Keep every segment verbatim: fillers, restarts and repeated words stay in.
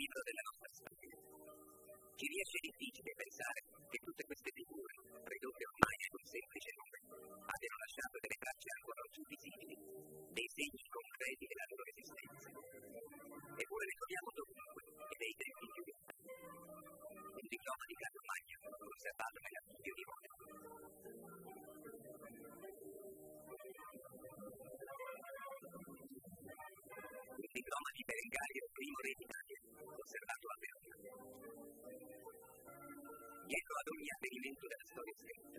libro della nostra storia. Ci riesce difficile pensare che tutte queste figure, ridotte ormai ad un semplice nome, abbiano lasciato delle tracce ancora oggi visibili, dei segni concreti della loro esistenza. Eppure le troviamo dovunque e dei tempi più lontani. Un diploma di Carlo Magno, conservato nell'archivio di Roma. Il diploma di Berengario, primo re d'Italia, conservato a Perugia. Dietro ad ogni avvenimento della storia scritta,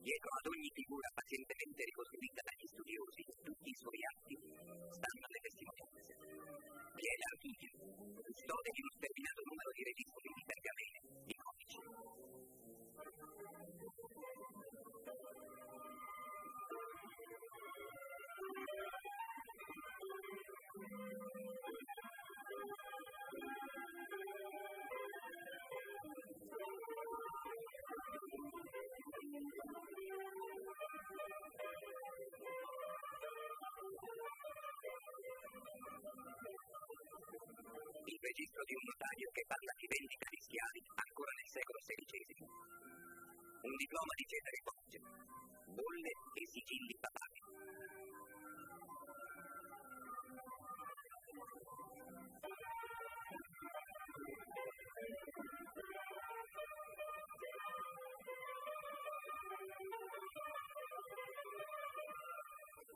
dietro ad ogni figura pazientemente ricostruita dagli studiosi in tutti i suoi atti, stanno le testimonianze. Vi è l'archivio, custode di uno sterminato numero di registri di pergamene, di codici. Il registro di un notaio che parla di vendita di schiavi ancora nel secolo sedicesimo. Un diploma di Cesare Borgia, bolle e sigilli papali.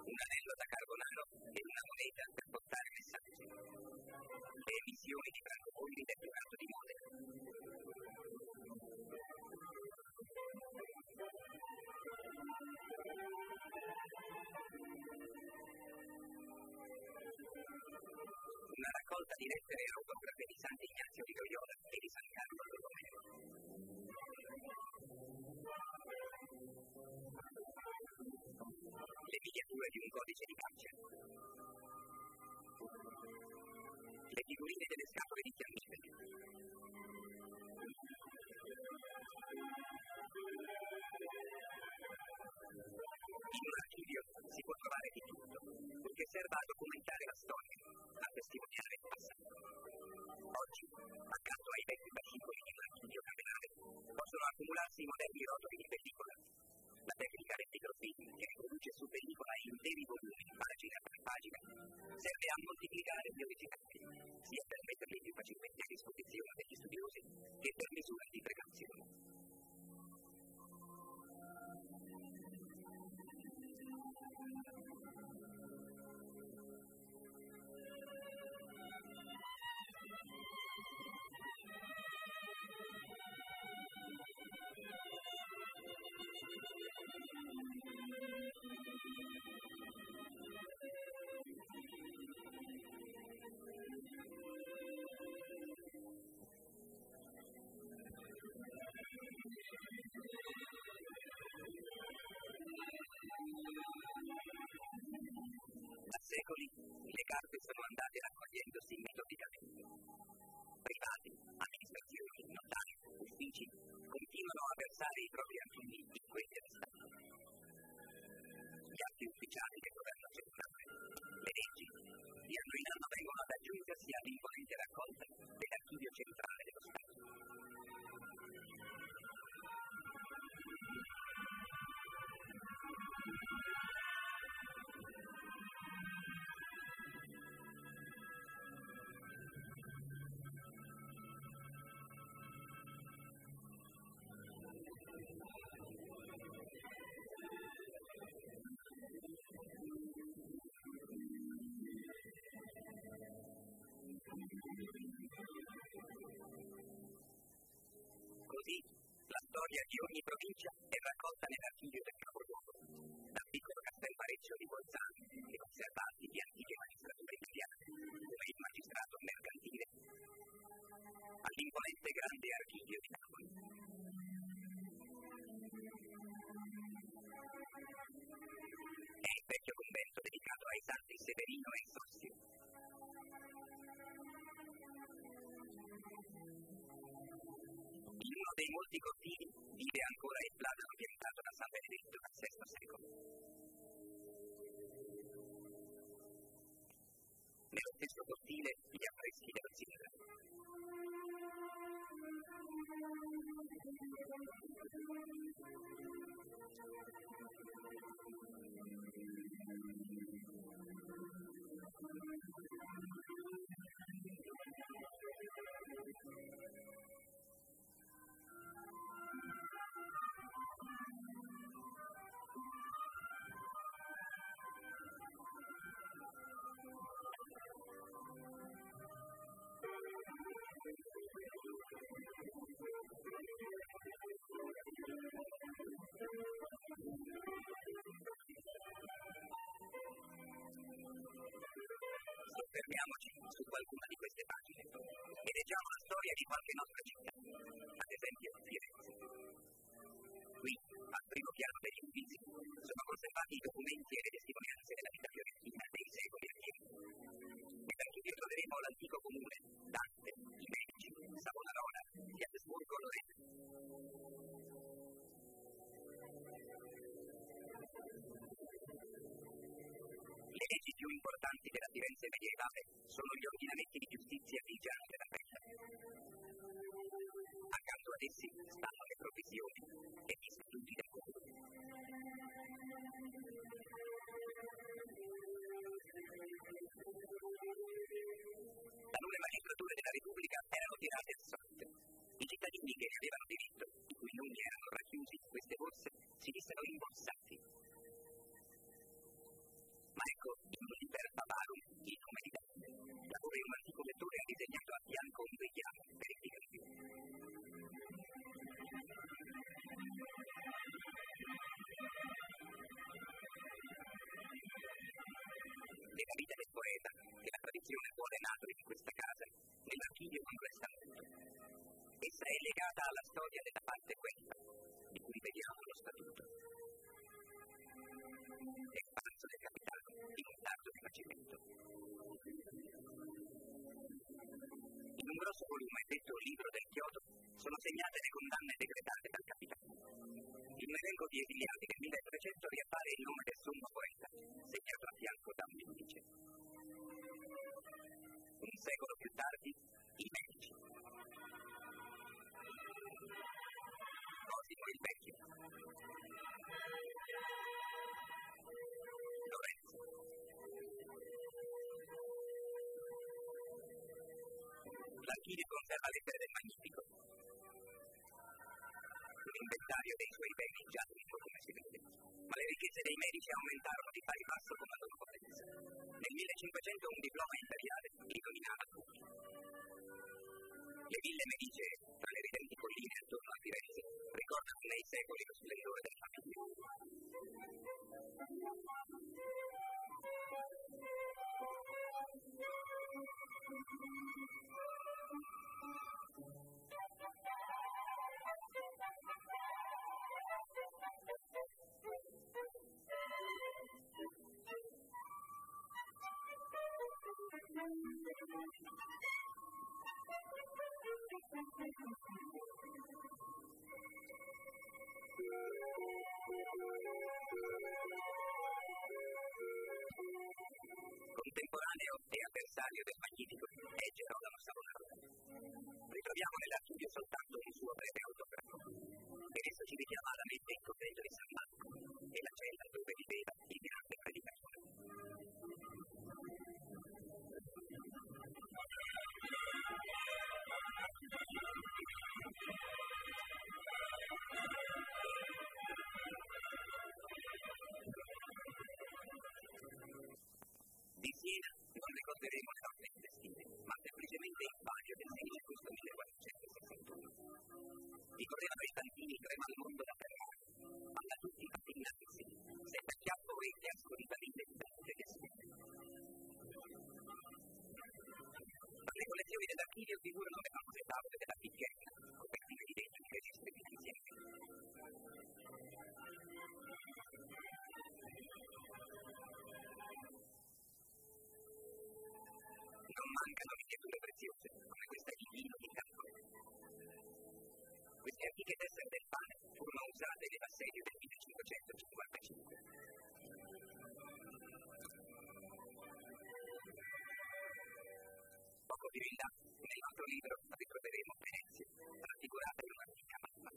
Un anello da carbonaro e una moneta per portare messaggi. Le emissioni di francobolli del mercato di mode. Una raccolta di lettere e autografe di Sant'Ignazio di Loyola e di San Carlo Borromeo. Le miniature di un codice di caccia. Le figurine delle scatole di fiammiferi. In un archivio si può trovare di tutto, che serva a documentare la storia, a testimoniare il passato. Oggi, accanto ai vecchi fascicoli di un archivio camerale, possono accumularsi i moderni rotoli di pellicola. La tecnica del microfilm, che riproduce su pellicola interi volumi, pagina per pagina, serve a moltiplicare gli originali, sia per metterli più facilmente a disposizione degli studiosi che per misura di precauzione. Le carte sono andate raccogliendosi metodicamente. Privati, amministrazioni, notari, uffici continuano a versare i propri archivi in questi stati. Gli atti ufficiali del governo centrale, le leggi, di anno in anno vengono ad aggiungersi all'imponente raccolta dell'archivio centrale dello Stato. Così, la storia di ogni provincia è raccolta nell'archivio del capoluogo, dal piccolo Castel Mareccio di Bolzano e conservati di antiche magistrature italiane, come il magistrato mercantile, all'imponente grande archivio di Napoli. È il vecchio convento dedicato ai santi Severino e Sossio. In uno dei molti cortili vive ancora il platano piantato da San Benedetto dal sesto secolo. Nello stesso cortile gli affreschi della Siena. Soffermiamoci su qualcuna di queste pagine e leggiamo la storia di qualche nostra città, ad esempio Firenze. Qui, al primo piano degli uffizi, sono conservati i documenti e le testimonianze della vita fiorentina dei secoli antichi. E per tutti troveremo l'antico comune, Dante, i Medici, Savonarola, gli Asburgo, Lorenzo. Le leggi più importanti della Firenze medievale sono gli ordinamenti di giustizia vigenti della pena. Accanto ad essi stanno le provvisioni e gli istituti del comune. Da noi le magistrature della Repubblica erano tirate a sorte. I cittadini che ne avevano diritto, i cui nomi erano racchiusi in queste borse, si dissero imborsati. Ma ecco, in un impero bavaro, il nome di Dante, laddove un antico lettore ha disegnato a fianco un richiamo per il tigre. Nella vita del poeta, che la tradizione vuole nato in questa casa, nell'archivio non resta molto. Essa è legata alla storia della parte questa, di cui vediamo lo statuto. L'espanso del capitale in un tardo rifacimento. In un grosso volume detto Libro del Chioto sono segnate le condanne decretate dal capitale. In un elenco di esiliati del milletrecento riappare il nome del sommo poeta, segnato a fianco da un giudice. Un secolo più tardi, i Medici. Cosimo il Vecchio. Lorenzo. L'archivio conserva lettere del Magnifico. L'inventario dei suoi beni già tutto come si vede, ma le ricchezze dei Medici aumentarono di pari passo con la loro potenza. Nel millecinquecento un diploma imperiale ridominava tutti. Le ville medicee, tra le ridenti colline attorno a Firenze, ricordano nei secoli lo splendore del famiglia. Contemporaneo e avversario del Magnifico è Gerolamo Savonarola. Ritroviamo nell'archivio soltanto un suo breve autografo, e esso ci richiama alla mente il convento di San Martino e la cella dove viveva il grande predicatore. Di Siena non ricorderemo le nostre intestine, ma semplicemente il bagno del sei agosto millequattrocentosessantuno. I corridoi stantini trema al mondo da terra, alla tutti attignarsi, senza chiappo e il casco di famiglia di Dante che scrive. Per le collezioni dell'archivio figurano le famose tavole della Picchetta, copertine di legno di registri finanziari. Non mancano miniature preziose, come questa di Pino di Tacca. Queste antiche tessere del pane furono usate nell'assedio del millecinquecentocinquantacinque. Poco più in là, nel nostro libro, ritroveremo Venezia, raffigurata in una antica mappa.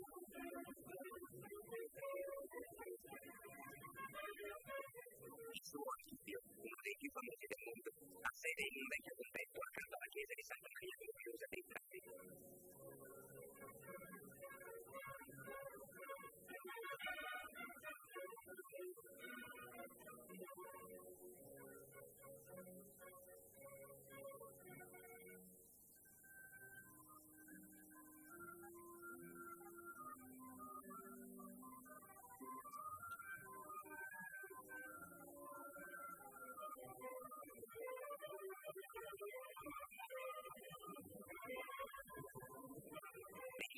Sua Pitti, uno dei più famosi del mondo, ha sede in un vecchio convento accanto alla chiesa di Santa Maria di Chiosia dei Frati.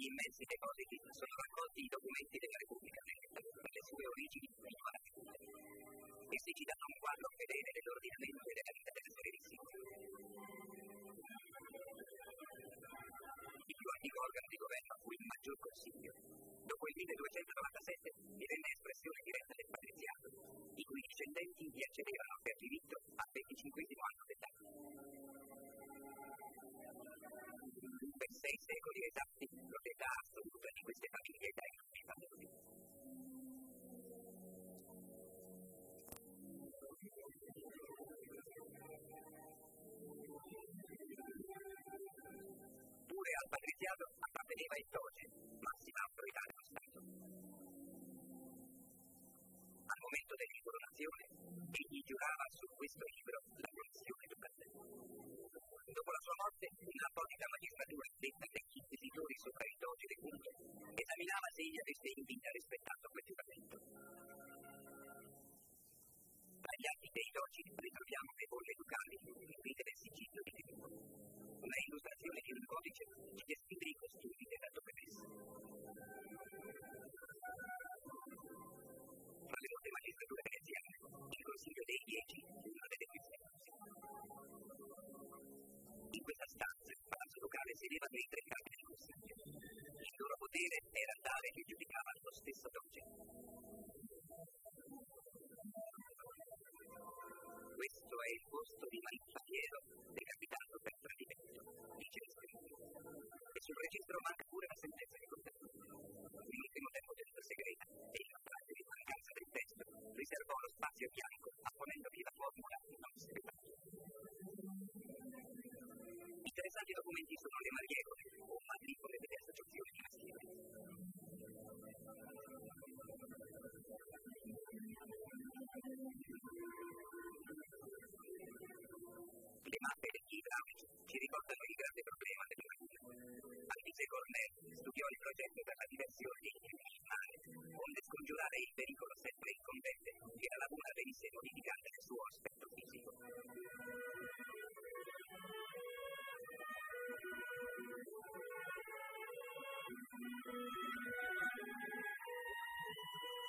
Immensi depositi sono raccolti i documenti della Repubblica per le sue origini private. Questi ci danno un quadro fedele dell'ordinamento e della vita della Severissima. Il più antico organo di governo fu il maggior consiglio. Dopo il milleduecentonovantasette divenne espressione diretta del patriziato, i cui discendenti vi accedevano per diritto al venticinquesimo anno d'età. Per sei secoli esatti, proprietà assoluta di queste famiglie dai nostri famosi. Pure al patriziato apparteneva il doge, massima autorità dello Stato. Al momento dell'incoronazione, egli giurava su questo libro la protezione totale. Dopo la sua morte, un'apposita magistratura detta dagli inquisitori sopra il doge del mondo esaminava se egli avesse in vita rispettato quel giuramento. Agli atti dei doci ritroviamo le bolle ducali scritte del sigillo di Perugia, una illustrazione di un codice che descrive i costumi della duchessa. Tra le molte magistrature veneziane, il Consiglio dei Dieci è una delle più famose. In questa stanza, il palazzo locale sedevano i tre capi del Consiglio. Il loro potere era tale che giudicavano lo stesso doge. Questo è il posto di manifattiero decapitato per tradimento, dice il scritto. E sul registro manca pure la sentenza di condanna. L'ultimo tempo della segreta e il parte di mancanza del testo riservò lo spazio bianco, apponendo che la formula non si ripartì. Interessanti documenti sono le maniere o matricole delle associazioni maschili. Le mappe degli idraulici ci ricordano il grande problema del laguna. Alcise Cornell studiò il progetto per la diversione dei fiumi in mare, onde scongiurare il pericolo sempre incombente che la laguna venisse modificata nel suo aspetto fisico.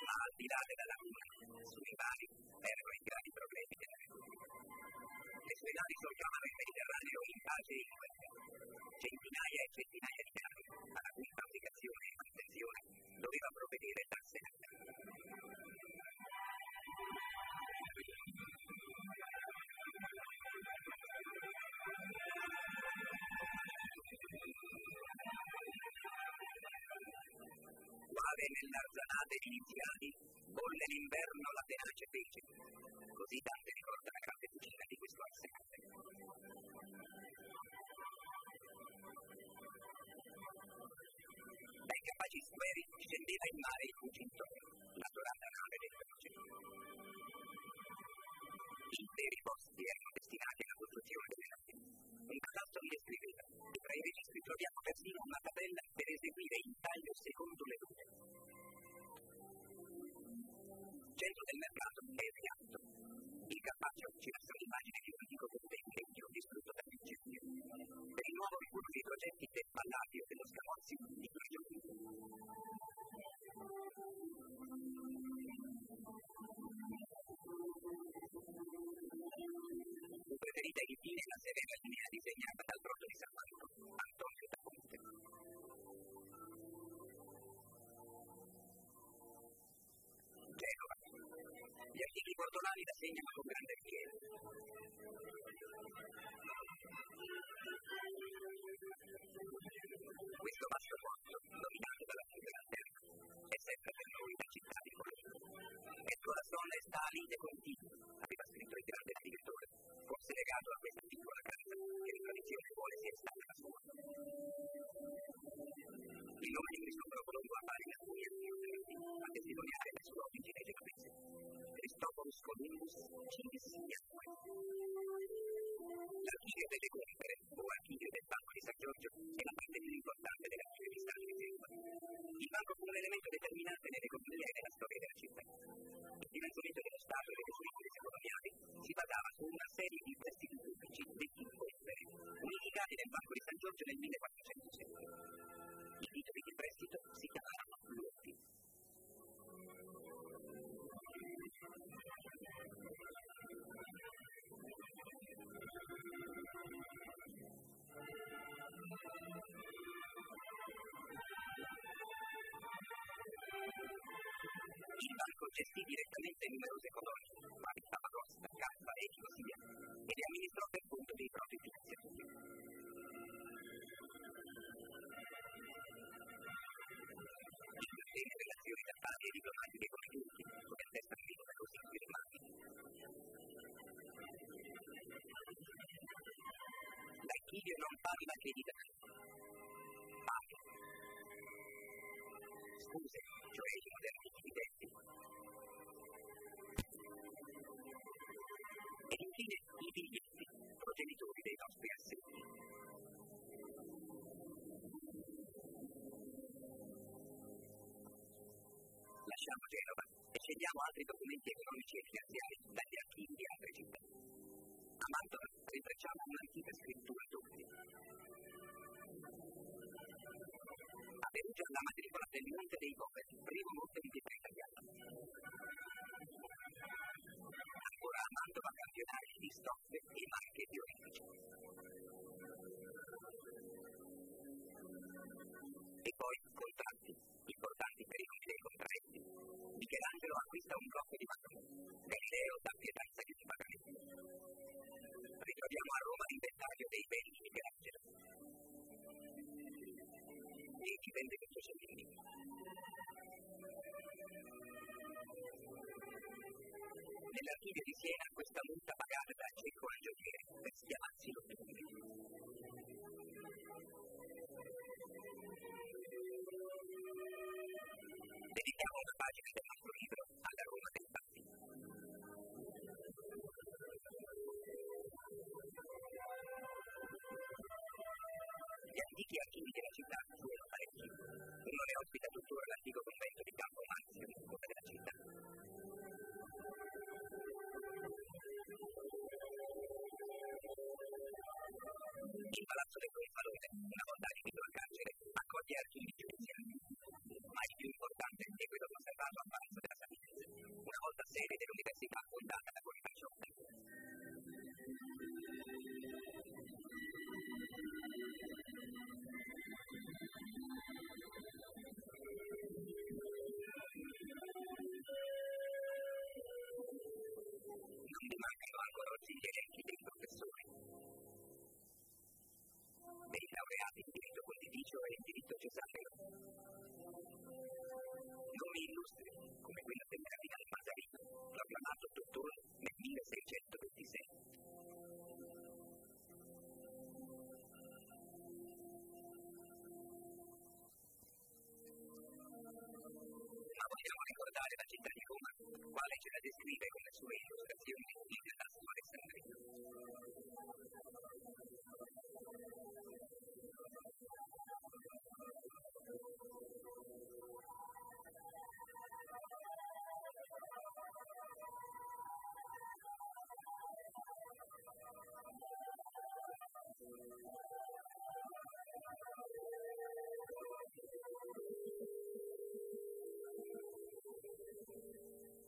Ma al di là della laguna, sui mari, erano i grandi problemi della Repubblica. Le sue navi soggiornavano il Mediterraneo in pace e in guerra. Centinaia e centinaia di navi, alla cui fabbricazione e manutenzione doveva provvedere dal Senato. Quale nell'arzanate iniziali bolle l'inverno la tenace fece, così Dante ricorda la grande cucina di questo arsenale. Dai capaci squeri scendeva in mare il fucito, la dorata nave del doge. Interi posti erano destinati alla costruzione delle navi. Un cadastro li descriveva e tra i registri troviamo persino una tabella per eseguire il taglio secondo le lune. Centro del mercato è il Rialto. Il Carpaccio ci lascia un'immagine di un antico convento vecchio distrutto dal incendio. Per il nuovo ricurso di progetti del Palladio e dello Scamozzi di Torino. Preferita infine la severa linea disegnata dal proto di San Martino, Antonio da Ponte. Genova. Gli antichi portolani la segnano con grande richiesta. Questo vasto porto, dominato dalla più grande legato a questa piccola carta che la tradizione vuole sia stata la sua. Il nome di Cristoforo Colombo appare in alcuni articoli a testimoniare la sua origine genovese. Christophorus Columbus Civis Iacque. L'archivio delle Compere, o archivio del Banco di San Giorgio, è la parte più importante dell'archivio di Stato di Genova. Il banco fu un elemento determinante nelle economie della storia della città. Il dimensionamento dello Stato e delle sue imprese coloniali si basava su una serie di prestiti pubblici detti Compere, unificati nel Banco di San Giorgio nel millequattrocentosei. I titoli di prestito si chiamavano Lotti. Il banco gestì direttamente numerose colonie, quali Tapagos, Tacca e Chiosia, e le amministrò per conto dei propri finanziatori. Il mantiene relazioni d'affari e diplomatiche con gli ultimi, come attesta il libro dello Chioto di Mantua. L'archivio non paga la credita. Paga. Scuse, cioè i moderni dividendi. E infine i biglietti, progenitori dei nostri assetti. Lasciamo Genova e scegliamo altri documenti economici e finanziari dagli archivi di altre città. A Mantua rintracciamo un'antica scrittura d'ordine. A Perugia la matricola del Monte dei Poveri, primo monte di pietra italiana. Ancora a Mantova campionari di stoffe e marche di origine. E poi contratti, importanti per i nomi dei contraenti. Michelangelo acquista un blocco di marmo, Galileo dà pietanza di un pagamento. Ritroviamo a Roma l'inventario dei beni di Michelangelo e chi vende questo Mussolini. Nell'archivio di Siena questa multa pagata da Cecco al gioiere per schiamarsi lo più. Dedichiamo una pagina del nostro libro alla Roma dei Fatti. Gli antichi archivi della città sono parecchi. Uno ne ospita tuttora l'antico convento di Campo Marzio, come della città. Il palazzo del Confalone, una volta adibito al carcere, accoglie archivi giudiziari. Ma il più importante è quello conservato al palazzo della Sant'Ignazio, una volta sede dell'università fondata da Bonifacio. Non mancano ancora oggi gli elenchi dei professori, dei laureati in diritto pontificio e in diritto cesareo, nomi illustri come quello del cardinale Mazarino, proclamato dottore nel milleseicentotrentasei. Ma vogliamo ricordare la città di Roma, quale ce la descrive con le sue illustrazioni di Erasmo Alessandrino.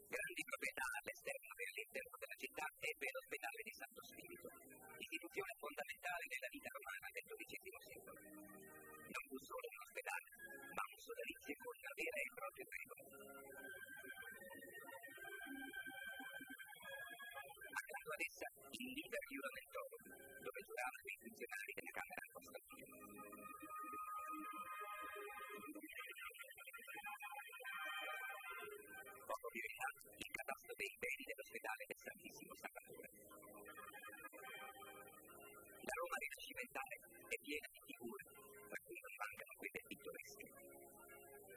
Grandi proprietà all'esterno e all'interno della città ebbe l'ospedale di Santo Spirito, istituzione fondamentale della vita romana del dodicesimo secolo. Non fu solo un ospedale, ma un sodalizio con la vera e propria religione. Accanto ad essa, il leader chiuso nel toro, dove giuravano i funzionari della Camera di Constantino. Poco più in alto, il catastro dei beni dell'ospedale del Santissimo Salvatore. orientale è piena di figure, tra cui non mancano quelle pittoresche.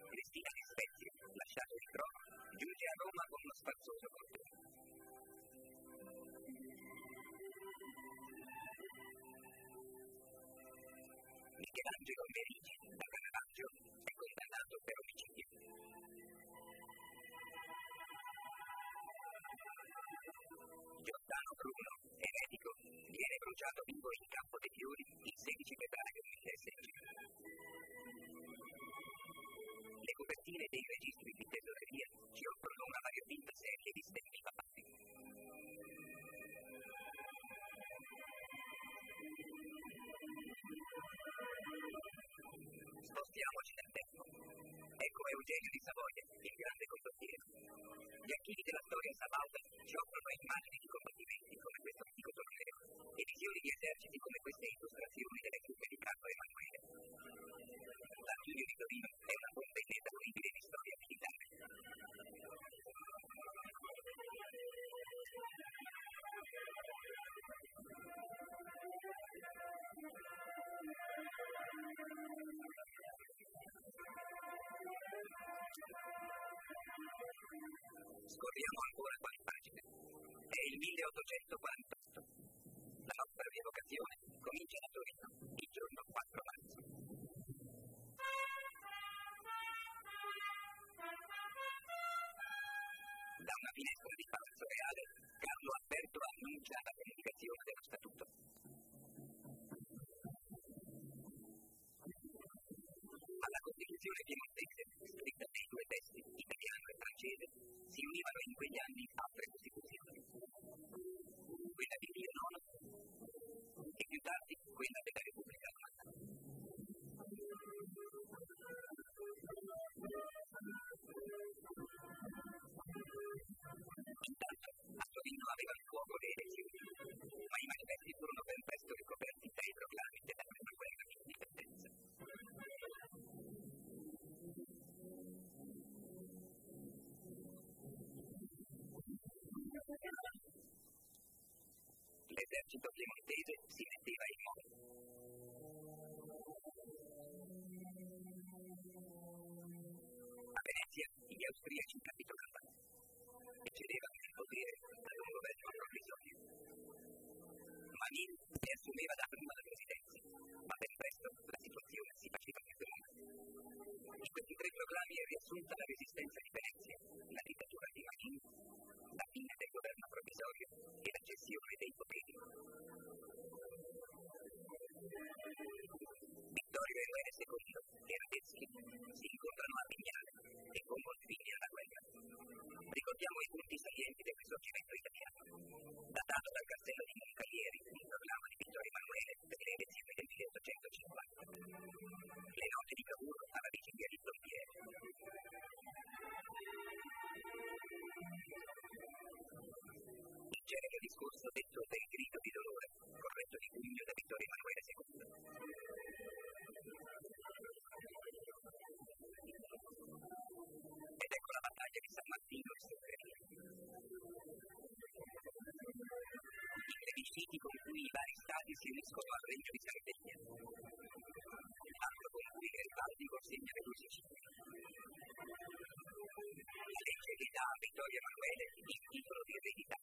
Cristina di Spezia, lasciata di Roma, giunge a Roma con uno spazzoso corteo. Michelangelo Medici, da Caravaggio, è condannato per omicidio. Giordano Bruno, eretico, viene bruciato vivo in Campo dei Fiori il sedici febbraio duemilasedici. Le copertine dei registri di tesoreria ci offrono una variopinta serie di stemmi papali. Spostiamoci nel tempo. Ecco Eugenio di Savoia, il grande condottiero. Gli archivi della storia sabauda ci offrono immagini di combattimenti come questo antico torneo e visioni di eserciti come queste illustrazioni delle truppe di Carlo Emanuele. L'archivio di Torino è una bomba inesauribile di storia militare. Scorriamo ancora qualche pagina. È il milleottocentoquarantotto. La nostra rievocazione comincia da Torino, il giorno quattro marzo. Da una finestra di Palazzo Reale, Carlo Alberto annuncia la comunicazione dello Statuto. Alla Costituzione piemontese, scritta nei due testi, italiano e francese, si univano in quegli anni altre costituzioni. Quella di Pio nono e più tardi quella della Repubblica Romana. Intanto, a Torino avevano luogo le elezioni, ma i manifesti furono ben presto ricoperti dai proclami della prima guerra di indipendenza. L'esercito piemontese si metteva in moto. A Venezia gli austriaci capitolavano e cedevano il potere ad un governo provvisorio. Manin ne assumeva da prima la presidenza, ma ben presto la situazione si faceva più grave. In questi tre proclami è riassunta la resistenza di Venezia, la dittatura di Manin, la fine del governo provvisorio e la cessione dei poteri. Vittorio Emanuele secondo e Radetzky si incontrano a Vignale e pongono fine alla guerra. Ricordiamo i punti salienti del risorgimento italiano, datato dal castello di Moncalieri, il proclamo di Vittorio Emanuele per le elezioni del milleottocentocinquanta, le note di Cavour alla vigilia di Plombiere. Il celebre discorso detto per il grido di dolore, corretto di pugno da Vittorio Emanuele secondo. Ed ecco la battaglia di San Martino e Severino. I plebisciti con cui i vari stati si uniscono al regno di Sardegna. L'atto con cui Garibaldi consegna le due Sicilie. La legge che dà a Vittorio Emanuele il titolo di eredità.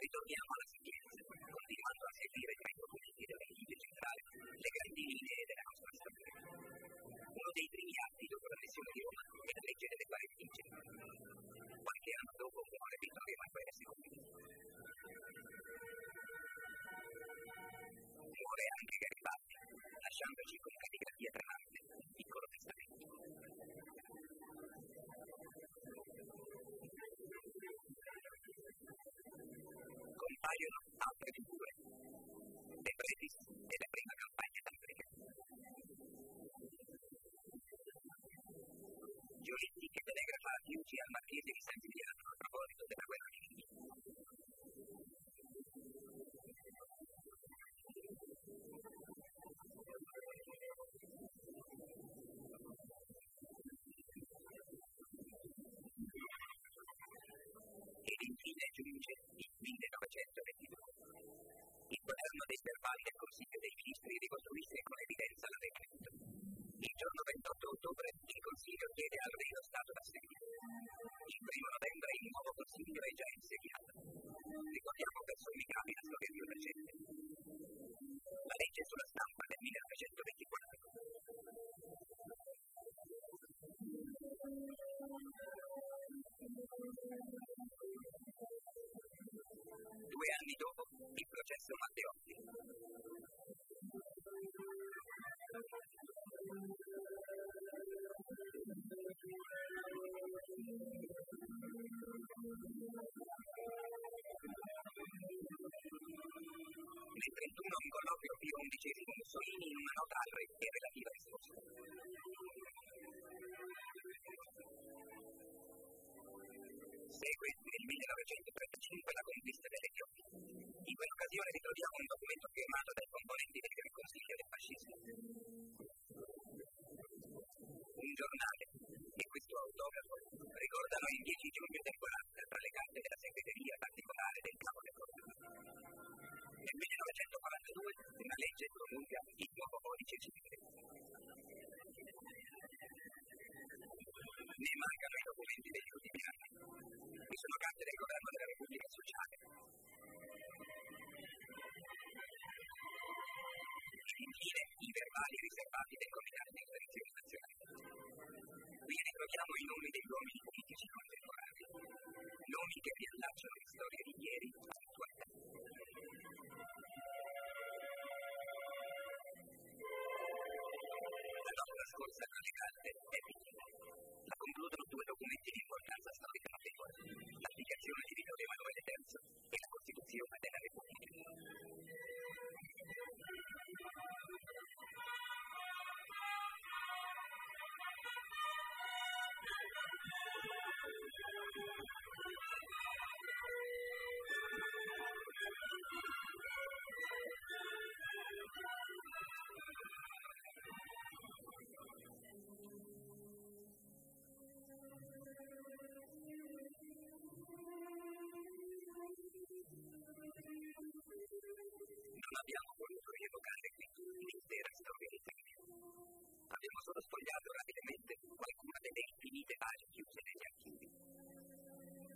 Ritorniamo alla Sapienza, continuando a seguire tra i documenti della Bibbia centrale le grandi linee della nostra storia. Uno dei primi atti dopo la missione di Roma è la legge delle guarentigie. Qualche anno dopo muore Vittorio Emanuele secondo. Muore anche Garibaldi, lasciandoci con una calligrafia tremante un piccolo testamento. Compaiono altre figure, le Pretis e la prima campagna d'Africa. Giolitti che telegrafa a Fiuci al marchese di San Giuliano a proposito della guerra civile. Ed infine giunge il millenovecento. duemilaventidue. Il governo dei verbali del Consiglio dei Ministri ricostruisce con evidenza la decreto. Il giorno ventotto ottobre il Consiglio chiede al Re lo stato d'assedio. Il primo novembre il nuovo Consiglio è già insediato. Ricordiamo che somigliabile solo che più recente. La legge sulla stampa del millenovecentoventiquattro. Due anni dopo, il processo Matteotti. Nel trentuno un colloquio più undicesimo Mussolini in una nota al re e relativa risposta. Segue nel millenovecentotrentacinque la conquista delle Chiosie. In quell'occasione ritroviamo un documento firmato dai componenti del Consiglio del Fascismo. Un giornale, e questo autografo, ricordano il dieci giugno del quaranta tra le carte della segreteria particolare del capo del Consiglio. Nel millenovecentoquarantadue una legge promulga il nuovo codice civile. Ne mancano i documenti degli ultimi anni. Vi sono carte del governo della Repubblica Sociale. Infine, i verbali riservati del Comitato di Liberazione Nazionale. Qui ritroviamo i nomi degli uomini politici contemporanei, nomi che riallacciano le storie di ieri all'attualità. La nostra scorsa alle carte è finita. La concludono due documenti di importanza storica notevole: l'applicazione di Vittorio Emanuele terzo e la Costituzione della Repubblica. Abbiamo solo sfogliato rapidamente qualcuna delle infinite pagine chiuse negli archivi.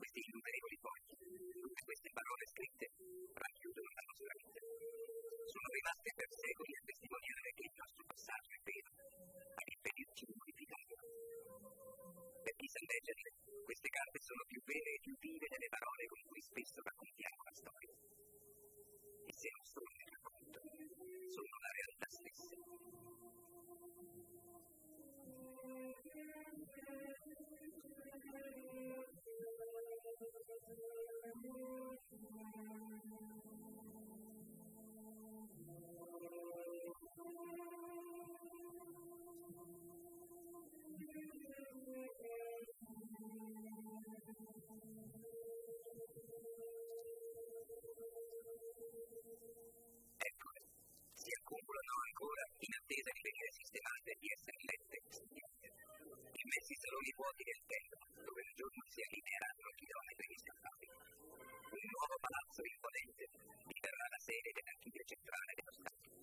Questi innumerevoli fogli, tutte queste parole scritte, racchiudono la nostra vita. Sono rimaste per secoli a testimoniare che il nostro passaggio è vero, a impedirci di modificarlo. Per chi sa leggere, queste carte sono più vere e più vive delle parole con cui spesso raccontiamo la storia. E se non sono il racconto, sono la realtà stessa. Accumulano ancora in attesa di venire sistemate e di essere lette e studiate. Immessi sono i vuoti del tempo, dove il giorno si allinearanno chilometri instancabili. Un nuovo palazzo imponente diverrà la sede dell'archivio centrale dello Stato.